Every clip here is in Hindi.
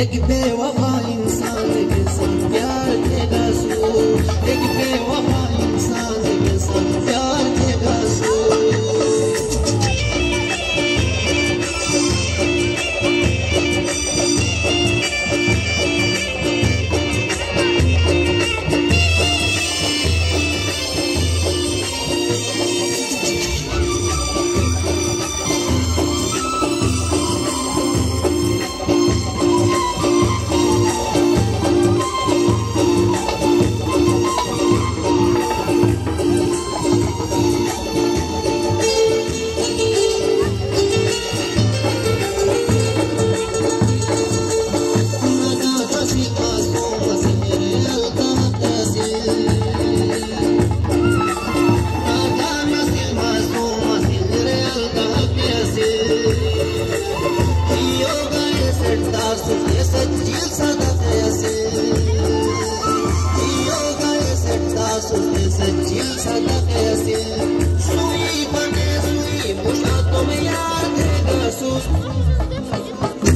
एक बेवफा इंसान के संग प्यार देगा सो, एक बेवफा इंसान के संग प्यार देगा सो।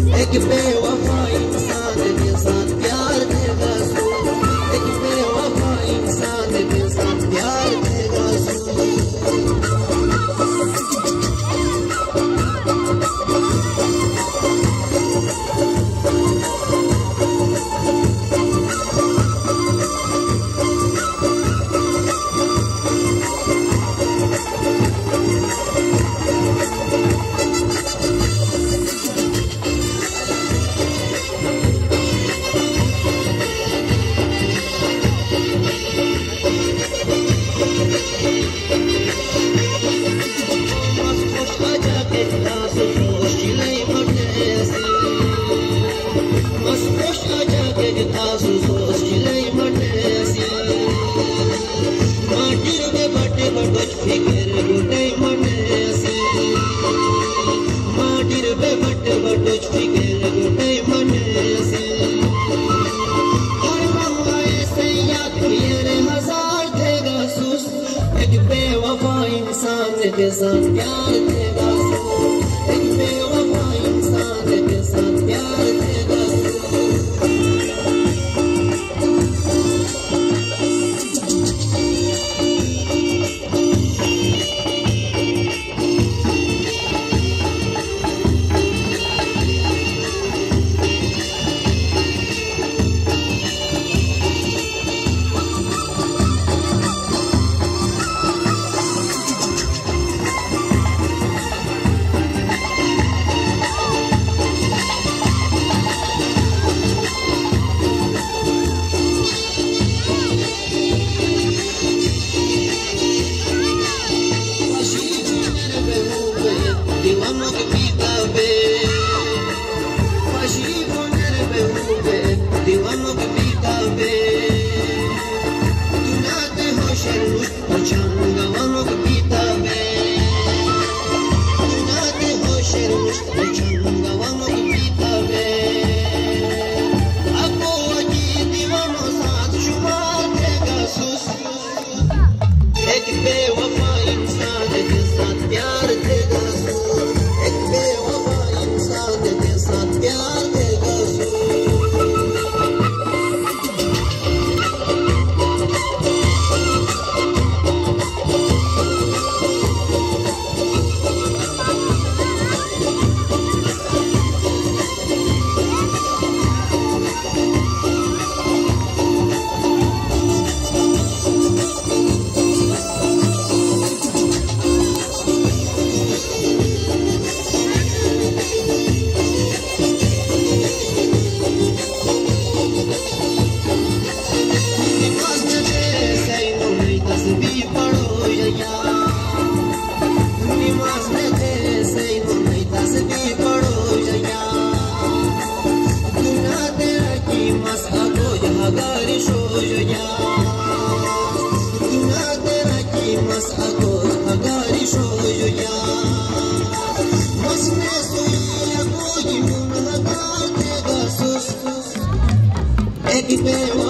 एक बेवफा इंसान के साथ प्यार देगा सो, एक बेवफा इंसान के साथ प्यार देगा के साथ प्यार देगा सो, एक बेवफा इंसान के साथ प्यार देगा Baby.